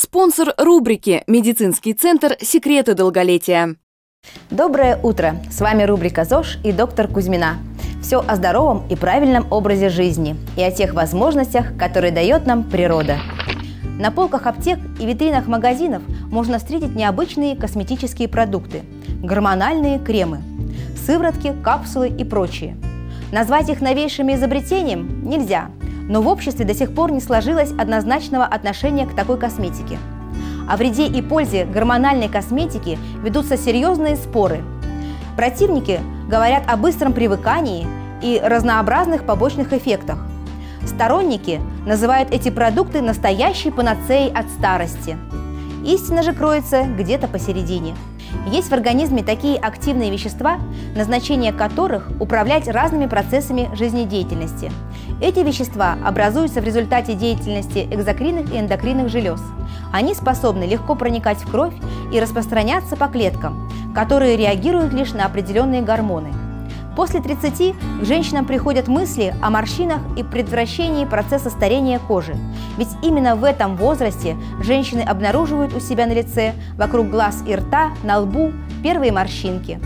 Спонсор рубрики «Медицинский центр «Секреты долголетия». Доброе утро! С вами рубрика «ЗОЖ» и доктор Кузьмина. Все о здоровом и правильном образе жизни и о тех возможностях, которые дает нам природа. На полках аптек и витринах магазинов можно встретить необычные косметические продукты, гормональные кремы, сыворотки, капсулы и прочее. Назвать их новейшими изобретением нельзя, но в обществе до сих пор не сложилось однозначного отношения к такой косметике. О вреде и пользе гормональной косметики ведутся серьезные споры. Противники говорят о быстром привыкании и разнообразных побочных эффектах. Сторонники называют эти продукты настоящей панацеей от старости. Истина же кроется где-то посередине. Есть в организме такие активные вещества, назначение которых – управлять разными процессами жизнедеятельности. Эти вещества образуются в результате деятельности экзокринных и эндокринных желез. Они способны легко проникать в кровь и распространяться по клеткам, которые реагируют лишь на определенные гормоны. После 30 к женщинам приходят мысли о морщинах и предотвращении процесса старения кожи. Ведь именно в этом возрасте женщины обнаруживают у себя на лице, вокруг глаз и рта, на лбу первые морщинки.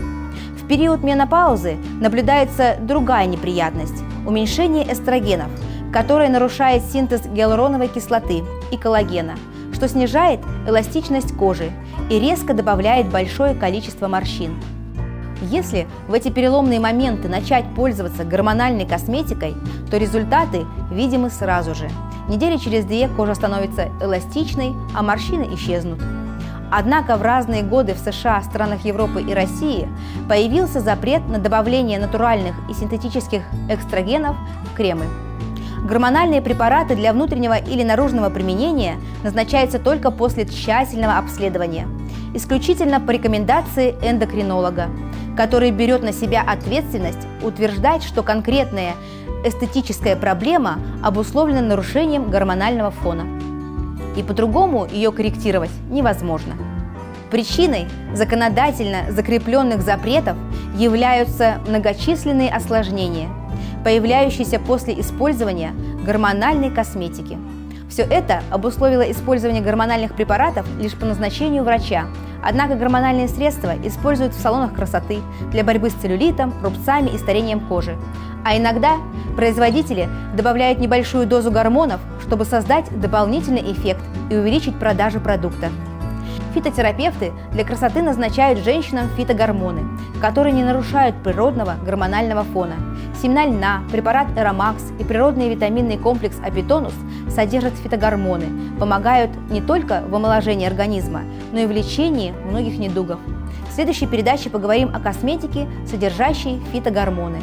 В период менопаузы наблюдается другая неприятность – уменьшение эстрогенов, которое нарушает синтез гиалуроновой кислоты и коллагена, что снижает эластичность кожи и резко добавляет большое количество морщин. Если в эти переломные моменты начать пользоваться гормональной косметикой, то результаты видимы сразу же. Недели через две кожа становится эластичной, а морщины исчезнут. Однако в разные годы в США, странах Европы и России появился запрет на добавление натуральных и синтетических экстрагенов в кремы. Гормональные препараты для внутреннего или наружного применения назначаются только после тщательного обследования, исключительно по рекомендации эндокринолога, который берет на себя ответственность утверждать, что конкретная эстетическая проблема обусловлена нарушением гормонального фона. И по-другому ее корректировать невозможно. Причиной законодательно закрепленных запретов являются многочисленные осложнения, появляющиеся после использования гормональной косметики. Все это обусловило использование гормональных препаратов лишь по назначению врача. Однако гормональные средства используют в салонах красоты для борьбы с целлюлитом, рубцами и старением кожи. А иногда производители добавляют небольшую дозу гормонов, чтобы создать дополнительный эффект и увеличить продажи продукта. Фитотерапевты для красоты назначают женщинам фитогормоны, которые не нарушают природного гормонального фона. Семена льна, препарат Эромакс и природный витаминный комплекс Апитонус содержат фитогормоны, помогают не только в омоложении организма, но и в лечении многих недугов. В следующей передаче поговорим о косметике, содержащей фитогормоны.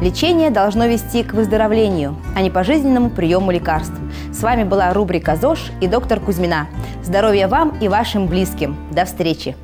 Лечение должно вести к выздоровлению, а не пожизненному приему лекарств. С вами была рубрика «ЗОЖ» и доктор Кузьмина. Здоровья вам и вашим близким. До встречи!